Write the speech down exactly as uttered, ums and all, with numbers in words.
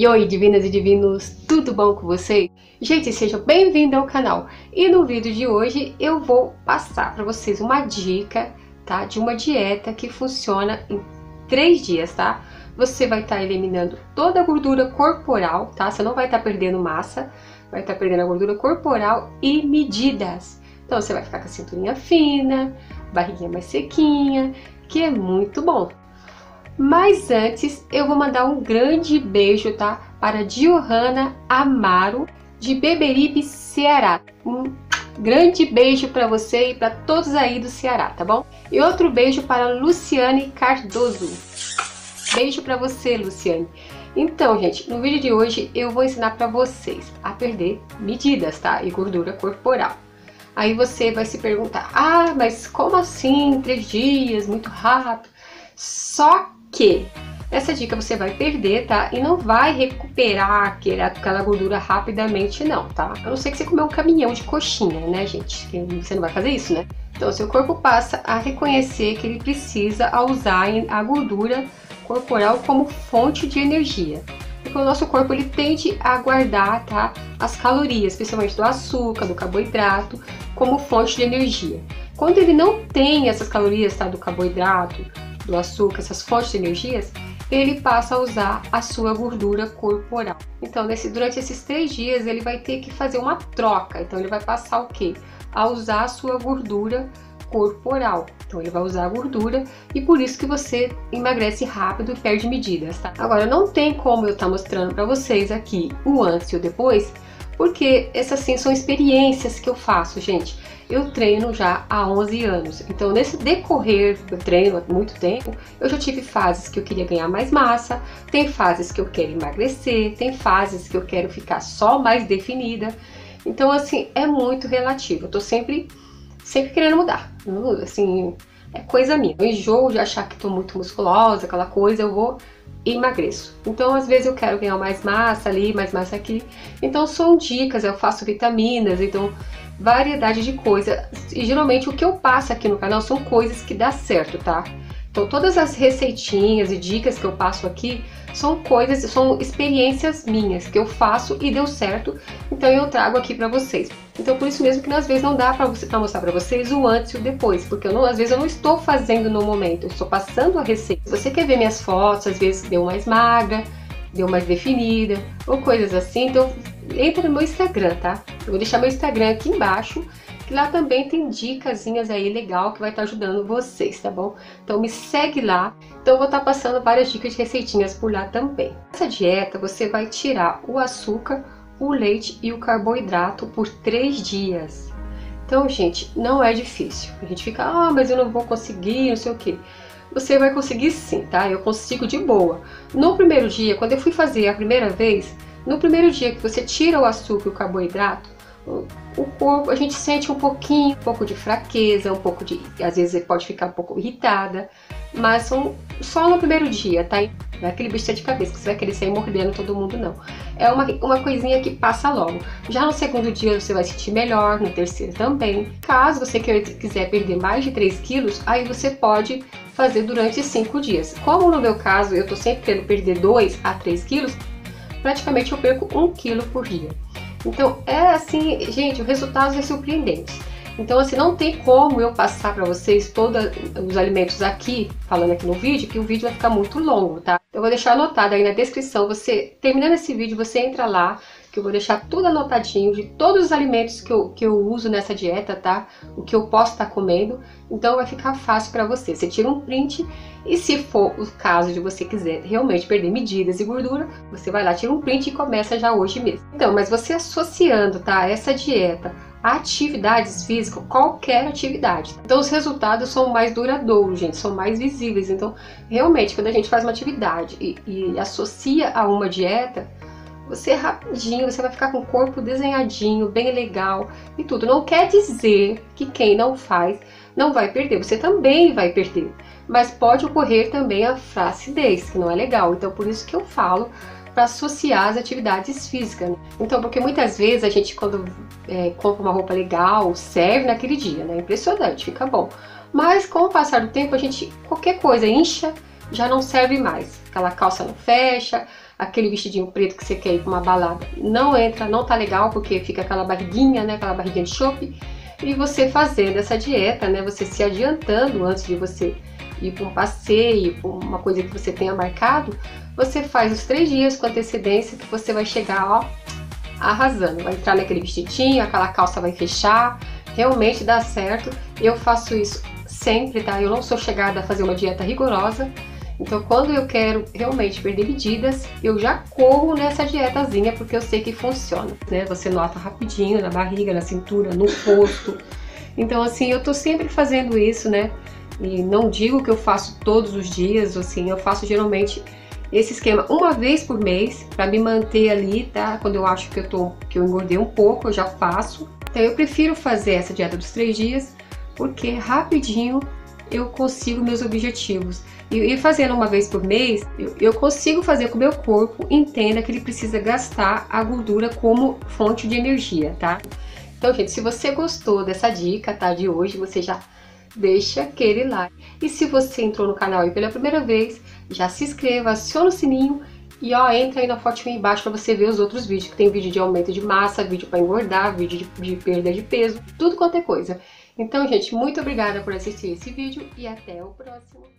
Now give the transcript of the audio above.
E oi, divinas e divinos, tudo bom com vocês? Gente, sejam bem-vindos ao canal. E no vídeo de hoje eu vou passar para vocês uma dica, tá? De uma dieta que funciona em três dias, tá? Você vai estar tá eliminando toda a gordura corporal, tá? Você não vai estar tá perdendo massa, vai estar tá perdendo a gordura corporal e medidas. Então você vai ficar com a cinturinha fina, barriguinha mais sequinha, que é muito bom. Mas antes, eu vou mandar um grande beijo, tá? Para Giovanna Amaro, de Beberibe, Ceará. Um grande beijo para você e para todos aí do Ceará, tá bom? E outro beijo para Luciane Cardoso. Beijo para você, Luciane. Então, gente, no vídeo de hoje eu vou ensinar para vocês a perder medidas, tá? E gordura corporal. Aí você vai se perguntar, ah, mas como assim? Três dias, muito rápido. Só que essa dica você vai perder, tá? E não vai recuperar aquele, aquela gordura rapidamente não, tá? A não ser que você comer um caminhão de coxinha, né, gente? Você não vai fazer isso, né? Então, seu corpo passa a reconhecer que ele precisa usar a gordura corporal como fonte de energia. Porque o nosso corpo, ele tende a guardar, tá? As calorias, principalmente do açúcar, do carboidrato, como fonte de energia. Quando ele não tem essas calorias, tá? Do carboidrato, do açúcar, essas fontes de energias, ele passa a usar a sua gordura corporal. Então, nesse, durante esses três dias, ele vai ter que fazer uma troca. Então, ele vai passar o quê? A usar a sua gordura corporal. Então, ele vai usar a gordura e por isso que você emagrece rápido e perde medidas, tá? Agora, não tem como eu estar mostrando para vocês aqui o antes e o depois, porque essas, assim, são experiências que eu faço, gente. Eu treino já há onze anos, então nesse decorrer do treino há muito tempo, eu já tive fases que eu queria ganhar mais massa, tem fases que eu quero emagrecer, tem fases que eu quero ficar só mais definida, então assim, é muito relativo, eu tô sempre, sempre querendo mudar, assim, é coisa minha. Eu enjoo de achar que tô muito musculosa, aquela coisa, eu vou e emagreço. Então às vezes eu quero ganhar mais massa ali, mais massa aqui, então são dicas, eu faço vitaminas, então variedade de coisas, e geralmente o que eu passo aqui no canal são coisas que dá certo, tá? Então todas as receitinhas e dicas que eu passo aqui são coisas, são experiências minhas que eu faço e deu certo, então eu trago aqui pra vocês. Então por isso mesmo que às vezes não dá pra, você, pra mostrar pra vocês o antes e o depois, porque eu não, às vezes eu não estou fazendo no momento, eu estou passando a receita. Se você quer ver minhas fotos, às vezes deu mais magra, deu mais definida, ou coisas assim, então entra no meu Instagram, tá? Eu vou deixar meu Instagram aqui embaixo, que lá também tem dicasinhas aí legal que vai estar ajudando vocês, tá bom? Então me segue lá, então eu vou estar passando várias dicas de receitinhas por lá também. Nessa dieta você vai tirar o açúcar, o leite e o carboidrato por três dias. Então, gente, não é difícil. A gente fica, ah, mas eu não vou conseguir, não sei o que. Você vai conseguir sim, tá? Eu consigo de boa. No primeiro dia, quando eu fui fazer a primeira vez, no primeiro dia que você tira o açúcar e o carboidrato, o corpo, a gente sente um pouquinho, um pouco de fraqueza, um pouco de, às vezes você pode ficar um pouco irritada, mas são só no primeiro dia, tá? Não é aquele bicho de cabeça que você vai querer sair mordendo todo mundo, não. É uma, uma coisinha que passa logo. Já no segundo dia você vai sentir melhor, no terceiro também. Caso você queira, quiser perder mais de três quilos, aí você pode fazer durante cinco dias. Como no meu caso, eu tô sempre querendo perder dois a três quilos, praticamente eu perco um quilo por dia. Então é assim, gente, o resultado é surpreendente. Então assim, não tem como eu passar para vocês todos os alimentos aqui, falando aqui no vídeo, que o vídeo vai ficar muito longo, tá? Eu vou deixar anotado aí na descrição, você, terminando esse vídeo, você entra lá, que eu vou deixar tudo anotadinho de todos os alimentos que eu, que eu uso nessa dieta, tá? O que eu posso estar comendo, então vai ficar fácil para você. Você tira um print e se for o caso de você quiser realmente perder medidas e gordura, você vai lá, tira um print e começa já hoje mesmo. Então, mas você associando, tá? Essa dieta a atividades físicas, qualquer atividade. Então os resultados são mais duradouros, gente, são mais visíveis. Então, realmente, quando a gente faz uma atividade e, e associa a uma dieta, você rapidinho, você vai ficar com o corpo desenhadinho, bem legal e tudo. Não quer dizer que quem não faz não vai perder, você também vai perder. Mas pode ocorrer também a flacidez, que não é legal. Então por isso que eu falo para associar as atividades físicas. Né? Então, porque muitas vezes a gente quando é, compra uma roupa legal, serve naquele dia, né? Impressionante, fica bom. Mas com o passar do tempo, a gente, qualquer coisa incha, já não serve mais. Aquela calça não fecha, aquele vestidinho preto que você quer ir para uma balada. Não entra, não tá legal, porque fica aquela barriguinha, né? Aquela barriguinha de chope. E você fazendo essa dieta, né? Você se adiantando antes de você ir para um passeio, uma coisa que você tenha marcado, você faz os três dias com antecedência que você vai chegar, ó, arrasando. Vai entrar naquele vestidinho, aquela calça vai fechar, realmente dá certo. Eu faço isso sempre, tá? Eu não sou chegada a fazer uma dieta rigorosa, então quando eu quero realmente perder medidas, eu já corro nessa dietazinha, porque eu sei que funciona, né? Você nota rapidinho na barriga, na cintura, no rosto. Então assim, eu tô sempre fazendo isso, né? E não digo que eu faço todos os dias, assim, eu faço geralmente esse esquema uma vez por mês, pra me manter ali, tá? Quando eu acho que eu, tô, que eu engordei um pouco, eu já faço. Então eu prefiro fazer essa dieta dos três dias, porque rapidinho eu consigo meus objetivos. E, e fazendo uma vez por mês, eu, eu consigo fazer com o meu corpo entenda que ele precisa gastar a gordura como fonte de energia, tá? Então, gente, se você gostou dessa dica, tá, de hoje, você já deixa aquele like. E se você entrou no canal aí pela primeira vez, já se inscreva, aciona o sininho e ó, entra aí na fotinha aí embaixo para você ver os outros vídeos, que tem vídeo de aumento de massa, vídeo para engordar, vídeo de, de perda de peso, tudo quanto é coisa. Então, gente, muito obrigada por assistir esse vídeo e até o próximo.